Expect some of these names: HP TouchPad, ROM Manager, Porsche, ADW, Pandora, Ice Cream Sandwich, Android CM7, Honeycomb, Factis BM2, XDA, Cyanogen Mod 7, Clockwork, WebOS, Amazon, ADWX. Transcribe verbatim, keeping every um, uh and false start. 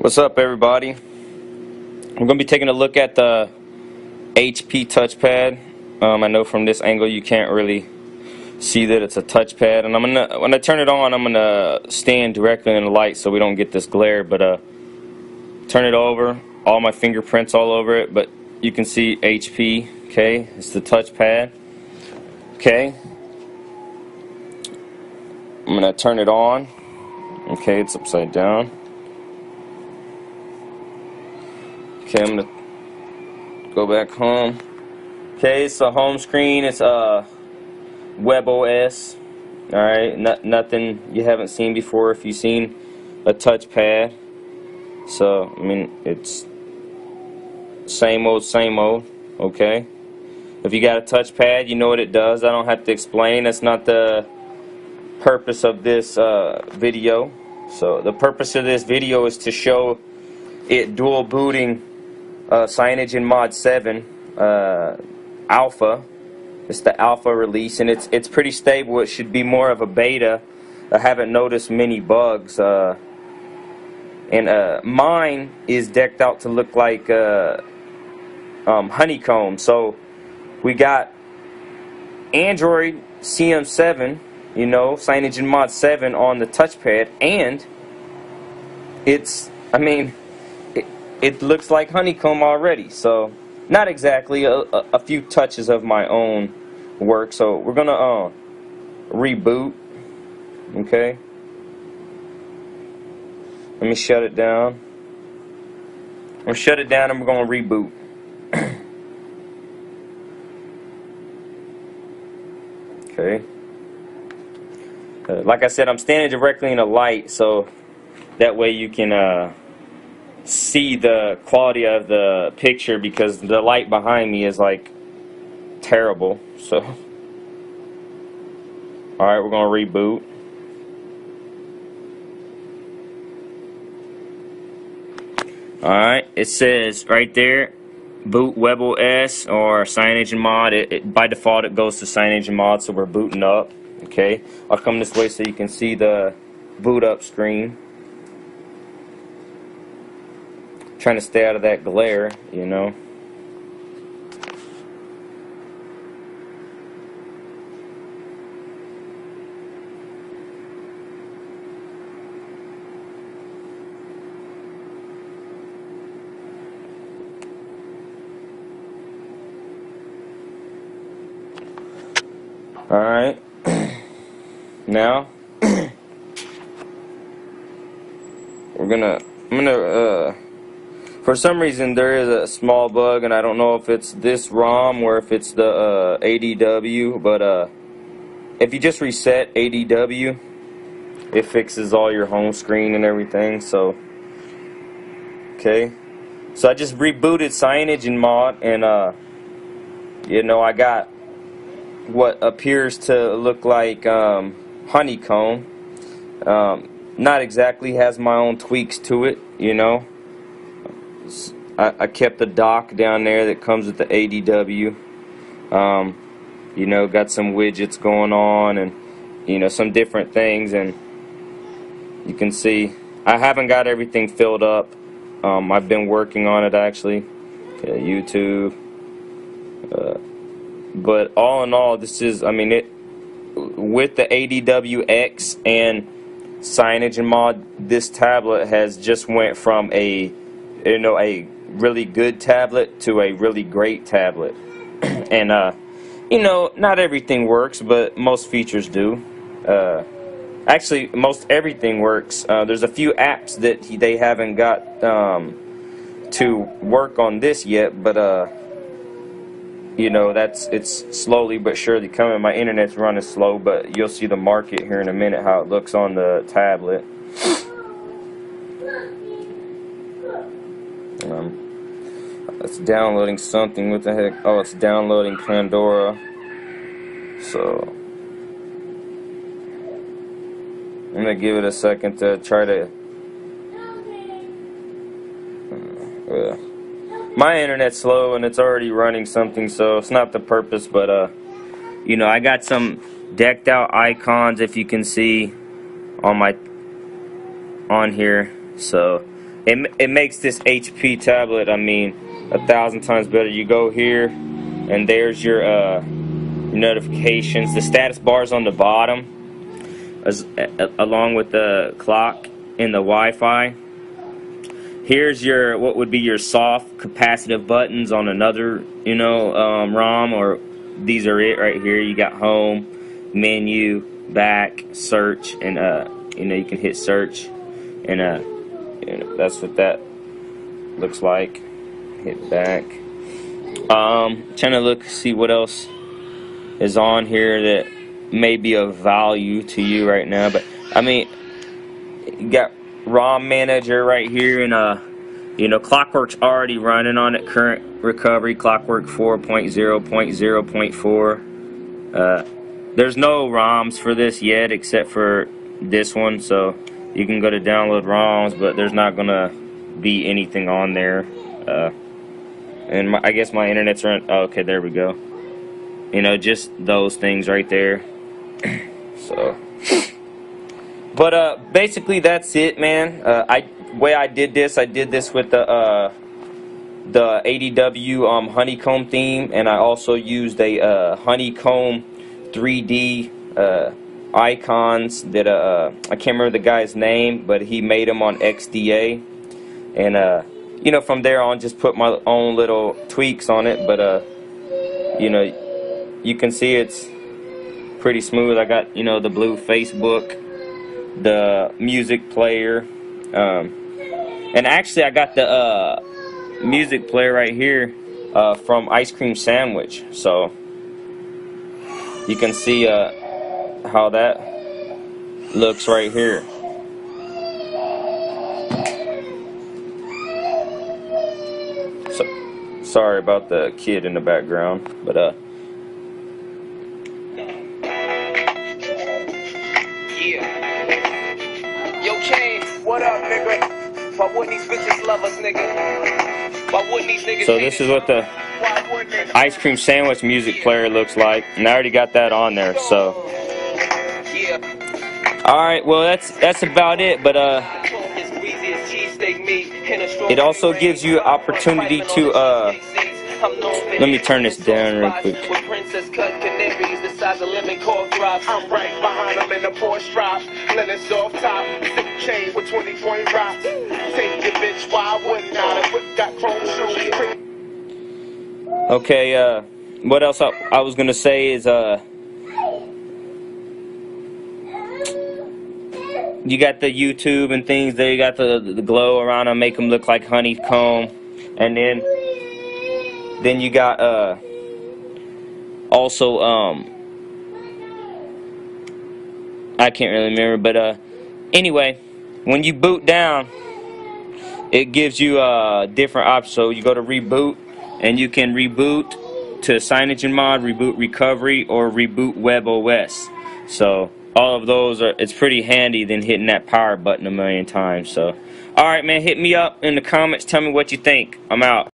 What's up, everybody? I'm going to be taking a look at the H P touchpad. Um, I know from this angle you can't really see that it's a touchpad, and I'm gonna when I turn it on, I'm gonna stand directly in the light so we don't get this glare. But uh, turn it over, all my fingerprints all over it, but you can see H P. Okay, it's the touchpad. Okay, I'm gonna turn it on. Okay, it's upside down. Okay, I'm gonna go back home. Okay, it's the home screen. It's uh WebOS. All right, not, nothing you haven't seen before if you've seen a touchpad. So I mean, it's same old, same old. Okay. If you got a touchpad, you know what it does. I don't have to explain. That's not the purpose of this uh, video. So the purpose of this video is to show it dual booting uh, Cyanogen Mod seven uh, Alpha. It's the alpha release, and it's it's pretty stable. It should be more of a beta. I haven't noticed many bugs. Uh, and uh, mine is decked out to look like uh, um, Honeycomb. So we got Android C M seven. You know, Cyanogen Mod seven on the touchpad, and it's, I mean, it, it looks like Honeycomb already, so not exactly, a, a, a few touches of my own work. So we're gonna uh, reboot. Okay, let me shut it down. I'm gonna shut it down and we're gonna reboot. Okay. Like I said, I'm standing directly in the light, so that way you can uh, see the quality of the picture, because the light behind me is like terrible. So, all right, we're gonna reboot. All right, it says right there, boot WebOS or Cyanogen Mod. It, it, by default, it goes to Cyanogen Mod, so we're booting up. Okay, I'll come this way so you can see the boot up screen. I'm trying to stay out of that glare, you know. All right. Now we're gonna I'm gonna uh, for some reason there is a small bug, and I don't know if it's this ROM or if it's the uh, A D W, but uh, if you just reset A D W, it fixes all your home screen and everything. So okay, so I just rebooted Cyanogen Mod, and uh, you know, I got what appears to look like um, Honeycomb. Um, not exactly, has my own tweaks to it, you know. I, I kept the dock down there that comes with the A D W. Um, you know, got some widgets going on, and you know, some different things, and you can see I haven't got everything filled up. Um, I've been working on it, actually. Okay, YouTube. Uh, but all in all, this is, I mean, it with the A D W X and Cyanogen Mod, this tablet has just went from a, you know, a really good tablet to a really great tablet. And uh, you know, not everything works, but most features do. Uh, actually, most everything works. Uh, there's a few apps that they haven't got um, to work on this yet, but uh, you know, that's, it's slowly but surely coming. My internet's running slow, but you'll see the market here in a minute how it looks on the tablet. Um, it's downloading something. What the heck? Oh, it's downloading Pandora. So I'm gonna give it a second to try to. Uh, uh, My internet's slow, and it's already running something, so it's not the purpose, but uh, you know, I got some decked out icons, if you can see, on my on here. So it, it makes this H P tablet, I mean, a thousand times better. You go here and there's your uh, notifications, the status bars on the bottom, as, along with the clock and the Wi-Fi. Here's your, what would be your soft capacitive buttons on another, you know, um, ROM, or these are it right here. You got home, menu, back, search, and uh, you know, you can hit search, and uh, you know, that's what that looks like. Hit back. Um, trying to look, see what else is on here that may be of value to you right now. But I mean, you got ROM Manager right here, and uh you know, Clockwork's already running on it, current recovery, Clockwork four point zero point zero point four. Uh there's no ROMs for this yet except for this one, so you can go to download ROMs, but there's not gonna be anything on there. Uh and my, I guess my internet's run, oh, okay, there we go. You know, just those things right there. So but uh, basically that's it, man. Uh, I way I did this, I did this with the uh, the A D W um, honeycomb theme, and I also used a uh, honeycomb three D uh, icons that uh, I can't remember the guy's name, but he made them on X D A, and uh, you know, from there on, just put my own little tweaks on it. But uh, you know, you can see it's pretty smooth. I got, you know, the blue Facebook, the music player, um, and actually I got the uh, music player right here uh, from Ice Cream Sandwich, so you can see uh, how that looks right here. So, sorry about the kid in the background, but uh so this is what the Ice Cream Sandwich music player looks like, and I already got that on there. So alright, well that's that's about it, but uh it also gives you opportunity to uh let me turn this down real quick. The lemon cord drops. I'm right behind them in the Porsche drops. Lennon's off top. Sip chain with twenty point rocks. Take your bitch, why wouldn't I? Got chrome shoes. Okay, uh, what else I, I was gonna say is, uh, you got the YouTube and things there. You got the, the glow around them, make them look like honeycomb. And then, then you got, uh, also, um, I can't really remember, but uh, anyway, when you boot down, it gives you uh, different options. So you go to reboot, and you can reboot to Cyanogen Mod, reboot recovery, or reboot WebOS. So all of those are, it's pretty handy than hitting that power button a million times. So, all right, man, hit me up in the comments. Tell me what you think. I'm out.